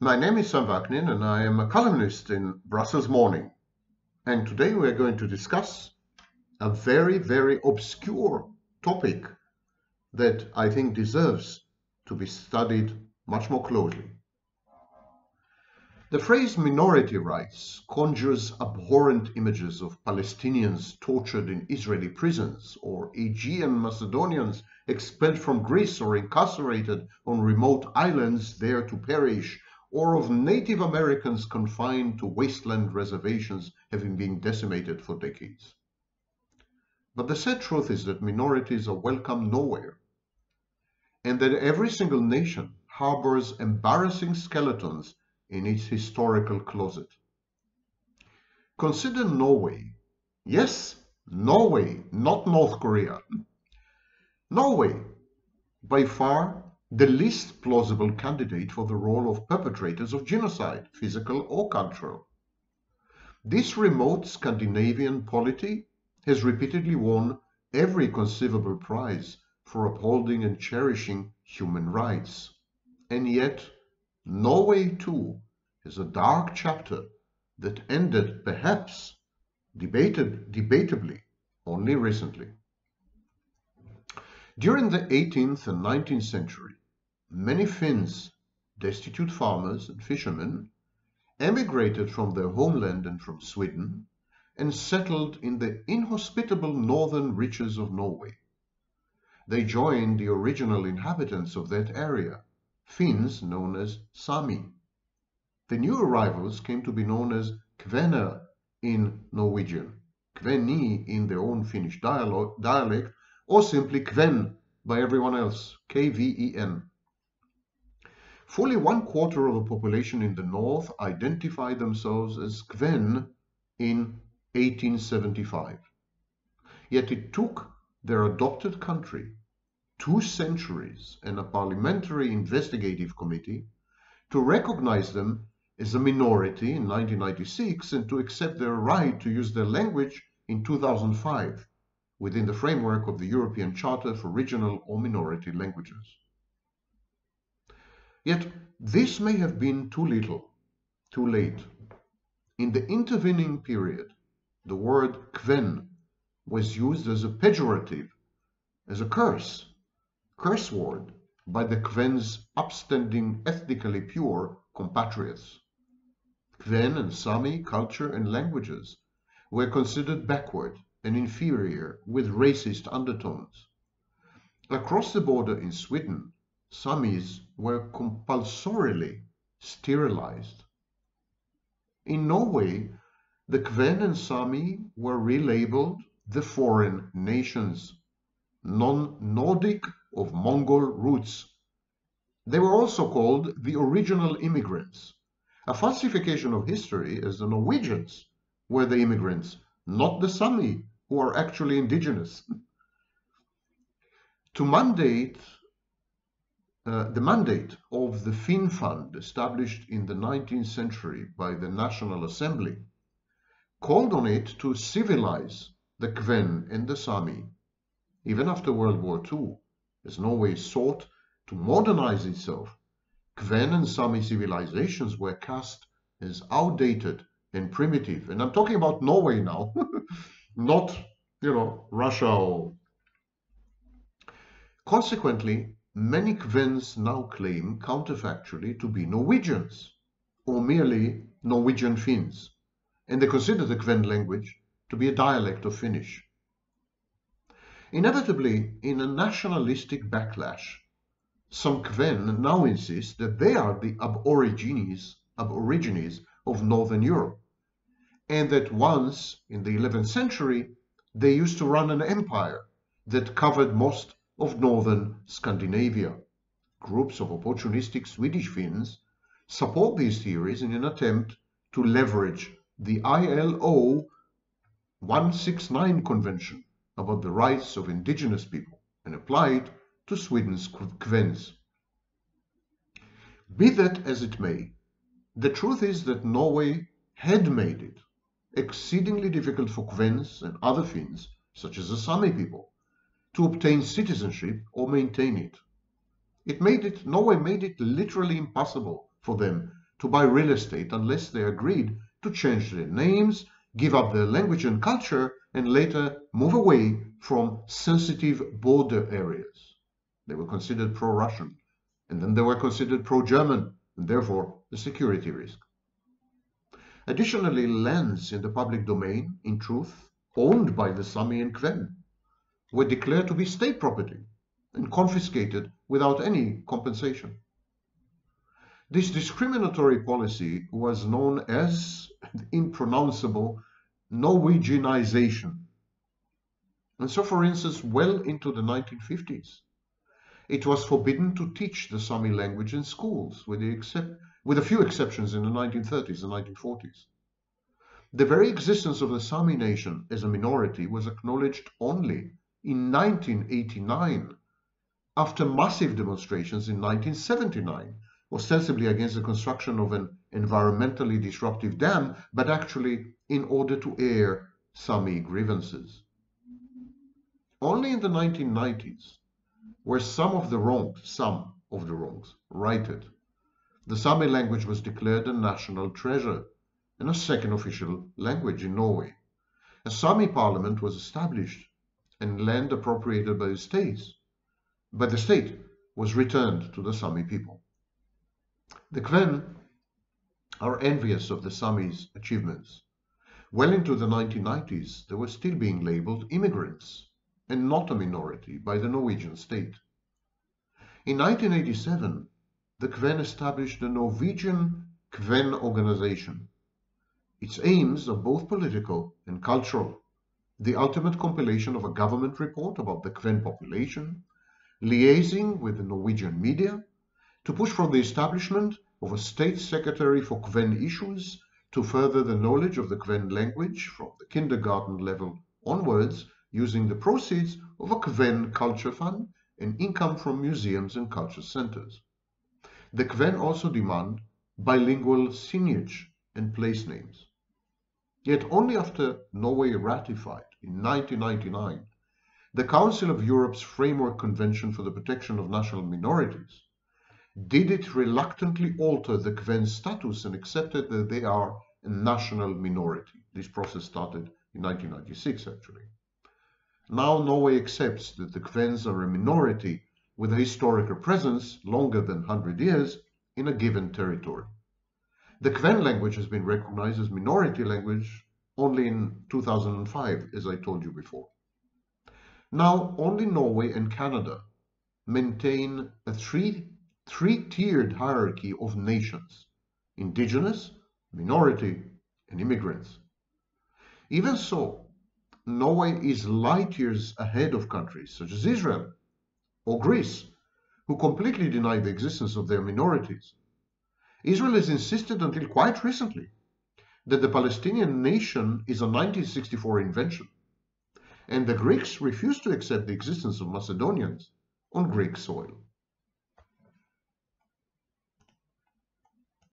My name is Sam Vaknin and I am a columnist in Brussels Morning. And today we are going to discuss a very, very obscure topic that I think deserves to be studied much more closely. The phrase minority rights conjures abhorrent images of Palestinians tortured in Israeli prisons or Aegean Macedonians expelled from Greece or incarcerated on remote islands there to perish, or of Native Americans confined to wasteland reservations having been decimated for decades. But the sad truth is that minorities are welcome nowhere, and that every single nation harbors embarrassing skeletons in its historical closet. Consider Norway. Yes, Norway, not North Korea. Norway, by far the least plausible candidate for the role of perpetrators of genocide, physical or cultural. This remote Scandinavian polity has repeatedly won every conceivable prize for upholding and cherishing human rights. And yet, Norway, too, is a dark chapter that ended, perhaps, debatably, only recently. During the 18th and 19th century, many Finns, destitute farmers and fishermen, emigrated from their homeland and from Sweden and settled in the inhospitable northern reaches of Norway. They joined the original inhabitants of that area, Finns known as Sami. The new arrivals came to be known as Kvener in Norwegian, Kveni in their own Finnish dialect, or simply Kven by everyone else, Kven. Fully one quarter of the population in the north identified themselves as Kven in 1875. Yet it took their adopted country 2 centuries and a parliamentary investigative committee to recognize them as a minority in 1996 and to accept their right to use their language in 2005 within the framework of the European Charter for Regional or Minority Languages. Yet this may have been too little, too late. In the intervening period, the word Kven was used as a pejorative, as a curse word by the Kven's upstanding, ethnically pure compatriots. Kven and Sami culture and languages were considered backward and inferior with racist undertones. Across the border in Sweden, Samis were compulsorily sterilized. In Norway, the Kven and Sami were relabeled the foreign nations, non-Nordic of Mongol roots. They were also called the original immigrants, a falsification of history, as the Norwegians were the immigrants, not the Sami, who are actually indigenous. The mandate of the Finn Fund, established in the 19th century by the National Assembly, called on it to civilize the Kven and the Sami. Even after World War II, as Norway sought to modernize itself, Kven and Sami civilizations were cast as outdated and primitive. And I'm talking about Norway now, not, Russia or... Consequently, many Kvens now claim counterfactually to be Norwegians, or merely Norwegian Finns, and they consider the Kven language to be a dialect of Finnish. Inevitably, in a nationalistic backlash, some Kven now insist that they are the aborigines of Northern Europe, and that once, in the 11th century, they used to run an empire that covered most of northern Scandinavia. Groups of opportunistic Swedish Finns support these theories in an attempt to leverage the ILO 169 Convention about the rights of indigenous people and apply it to Sweden's Kvens. Be that as it may, the truth is that Norway had made it exceedingly difficult for Kvens and other Finns, such as the Sami people, to obtain citizenship or maintain it. Norway made it literally impossible for them to buy real estate unless they agreed to change their names, give up their language and culture, and later move away from sensitive border areas. They were considered pro-Russian, and then they were considered pro-German, and therefore a security risk. Additionally, lands in the public domain, in truth, owned by the Sami and Kven, were declared to be state property and confiscated without any compensation. This discriminatory policy was known as the impronounceable Norwegianization. And so, for instance, well into the 1950s, it was forbidden to teach the Sami language in schools, with a few exceptions in the 1930s and 1940s. The very existence of the Sami nation as a minority was acknowledged only in 1989, after massive demonstrations in 1979, ostensibly against the construction of an environmentally disruptive dam, but actually in order to air Sami grievances. Only in the 1990s were some of the wrongs righted. The Sami language was declared a national treasure and a second official language in Norway. A Sami parliament was established and land appropriated by the state was returned to the Sami people. The Kven are envious of the Sami's achievements. Well into the 1990s, they were still being labeled immigrants and not a minority by the Norwegian state. In 1987, the Kven established the Norwegian Kven organization. Its aims are both political and cultural: the ultimate compilation of a government report about the Kven population, liaising with the Norwegian media, to push for the establishment of a state secretary for Kven issues, to further the knowledge of the Kven language from the kindergarten level onwards, using the proceeds of a Kven culture fund and income from museums and culture centers. The Kven also demand bilingual signage and place names. Yet only after Norway ratified, in 1999, the Council of Europe's Framework Convention for the Protection of National Minorities, did it reluctantly alter the Kven status and accepted that they are a national minority. This process started in 1996, actually. Now Norway accepts that the Kvens are a minority with a historical presence longer than 100 years in a given territory. The Kven language has been recognized as minority language only in 2005, as I told you before. Now only Norway and Canada maintain a three-tiered hierarchy of nations: indigenous, minority, and immigrants. Even so, Norway is light years ahead of countries such as Israel or Greece, who completely deny the existence of their minorities. Israel has insisted until quite recently that the Palestinian nation is a 1964 invention, and the Greeks refuse to accept the existence of Macedonians on Greek soil.